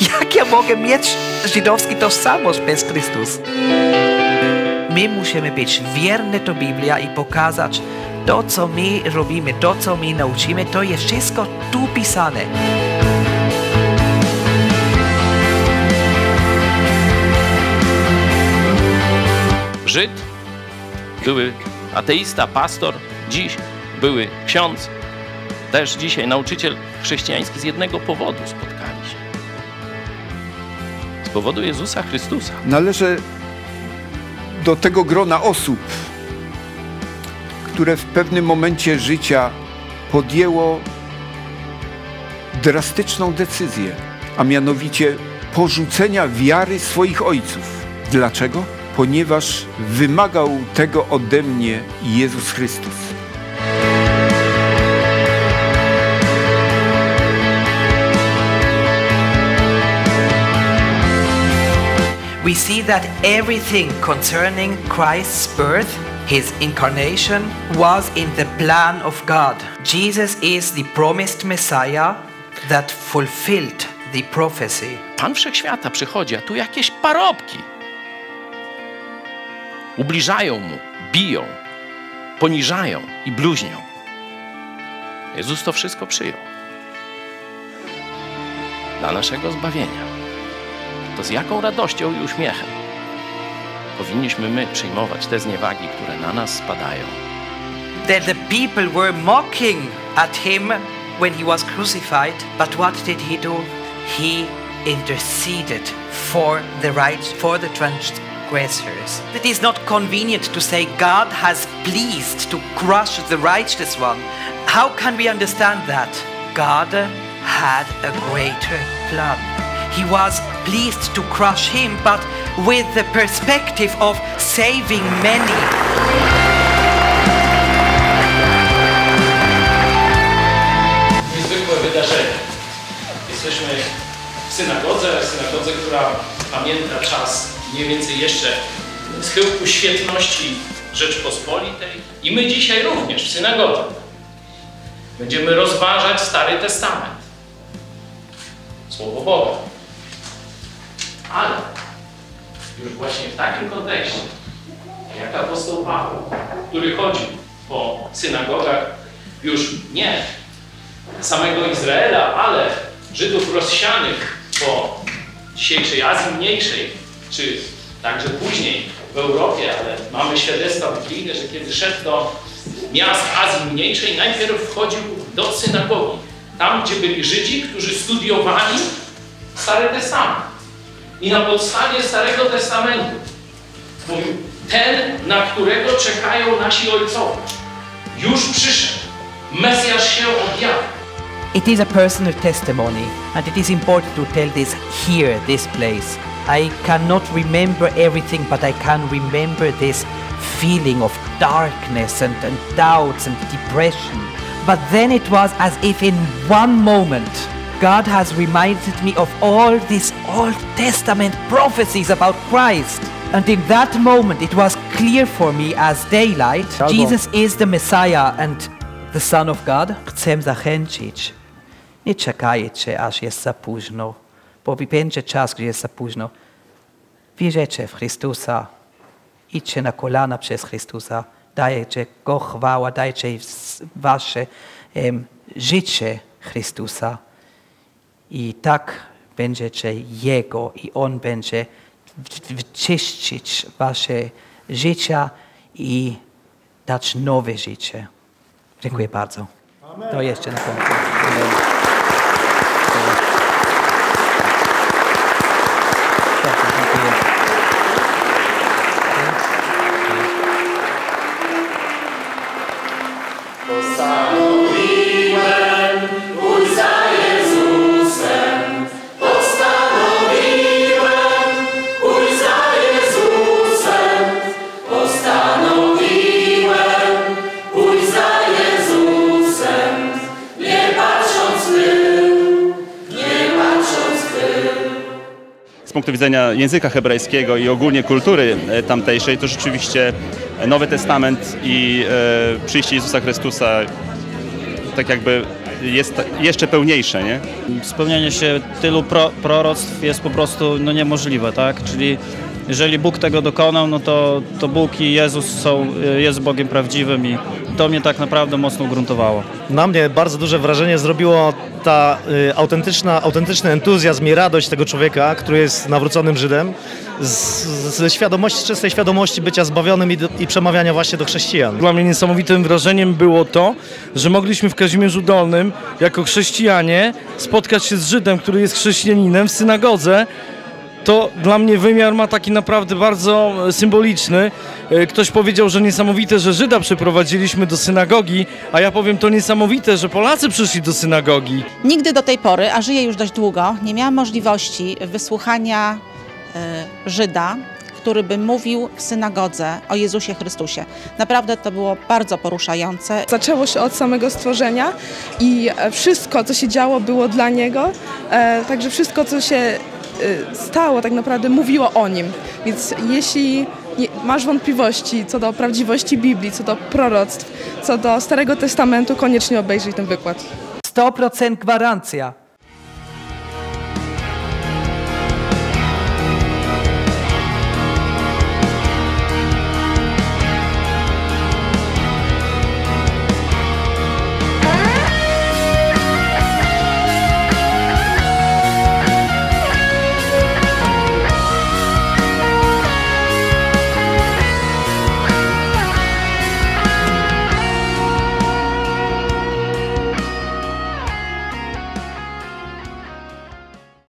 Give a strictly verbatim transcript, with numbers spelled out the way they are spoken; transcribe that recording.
Jak ja mogę mieć żydowski tożsamość bez Chrystus? My musimy być wierni do Biblia i pokazać to, co my robimy, to, co my nauczymy, to jest wszystko tu pisane. Żyd, były ateista, pastor, dziś były ksiądz, też dzisiaj nauczyciel chrześcijański, z jednego powodu spotkali się. Z powodu Jezusa Chrystusa. Należy do tego grona osób, które w pewnym momencie życia podjęło drastyczną decyzję, a mianowicie porzucenia wiary swoich ojców. Dlaczego? Ponieważ wymagał tego ode mnie Jezus Chrystus. We see that everything concerning Christ's birth, his incarnation, was in the plan of God. Jesus is the promised Messiah that fulfilled the prophecy. Pan Wszechświata przychodzi, a tu jakieś parobki. Ubliżają mu, biją, poniżają i bluźnią. Jezus to wszystko przyjął. Dla naszego zbawienia. To z jaką radością i uśmiechem powinniśmy my przyjmować te zniewagi, które na nas spadają. That the people were mocking at him when he was crucified, but what did he do? He interceded for the rights, for the transgressors. It is not convenient to say God has pleased to crush the righteous one. How can we understand that? God had a greater plan. He was pleased to crush him, but with the perspective of saving many. Niezwykłe wydarzenie. Jesteśmy w synagodze, w synagodze, która pamięta czas mniej więcej jeszcze schyłku świetności Rzeczpospolitej. I my dzisiaj również w synagodze będziemy rozważać Stary Testament. Słowo Boga. Ale już właśnie w takim kontekście, jak apostoł Paweł, który chodził po synagogach już nie samego Izraela, ale Żydów rozsianych po dzisiejszej Azji Mniejszej, czy także później w Europie, ale mamy świadectwa biblijne, że kiedy szedł do miast Azji Mniejszej, najpierw wchodził do synagogi, tam gdzie byli Żydzi, którzy studiowali Stary Testament. I na podstawie Starego Testamentu mówił, ten, na którego czekają nasi ojcowie, już przyszedł. Mesjasz się objawił. It is a personal testimony and it is important to tell this here, this place. I cannot remember everything, but I can remember this feeling of darkness and, and doubts and depression. But then it was as if in one moment God has reminded me of all these Old Testament prophecies about Christ. And in that moment it was clear for me as daylight, Jesus is the Messiah and the Son of God. Chcę zachęcić, nie czekajcie, aż jest za późno, bo będzie czas, gdy jest za późno. Wierzycie w Chrystusa, idźcie na kolana przez Chrystusa, dajcie Go chwałę, dajcie wasze um, życie Chrystusa. I tak będziecie Jego i On będzie wyczyścić wasze życie i dać nowe życie. Dziękuję bardzo. Amen. To jeszcze na końcu. Z punktu widzenia języka hebrajskiego i ogólnie kultury tamtejszej, to rzeczywiście Nowy Testament i e, przyjście Jezusa Chrystusa tak jakby jest jeszcze pełniejsze, nie? Spełnienie się tylu pro, proroctw jest po prostu no, niemożliwe, tak? Czyli jeżeli Bóg tego dokonał, no to, to Bóg i Jezus są, jest Bogiem prawdziwym i to mnie tak naprawdę mocno ugruntowało. Na mnie bardzo duże wrażenie zrobiło ta y, autentyczna, autentyczny entuzjazm i radość tego człowieka, który jest nawróconym Żydem, ze świadomości, czystej świadomości bycia zbawionym i, i przemawiania właśnie do chrześcijan. Dla mnie niesamowitym wrażeniem było to, że mogliśmy w Kazimierzu Dolnym jako chrześcijanie spotkać się z Żydem, który jest chrześcijaninem w synagodze. To dla mnie wymiar ma taki naprawdę bardzo symboliczny. Ktoś powiedział, że niesamowite, że Żyda przeprowadziliśmy do synagogi, a ja powiem, to niesamowite, że Polacy przyszli do synagogi. Nigdy do tej pory, a żyję już dość długo, nie miałam możliwości wysłuchania y, Żyda, który by mówił w synagodze o Jezusie Chrystusie. Naprawdę to było bardzo poruszające. Zaczęło się od samego stworzenia i wszystko, co się działo, było dla Niego. E, także wszystko, co się stało, tak naprawdę mówiło o Nim. Więc jeśli masz wątpliwości co do prawdziwości Biblii, co do proroctw, co do Starego Testamentu, koniecznie obejrzyj ten wykład. sto procent gwarancja.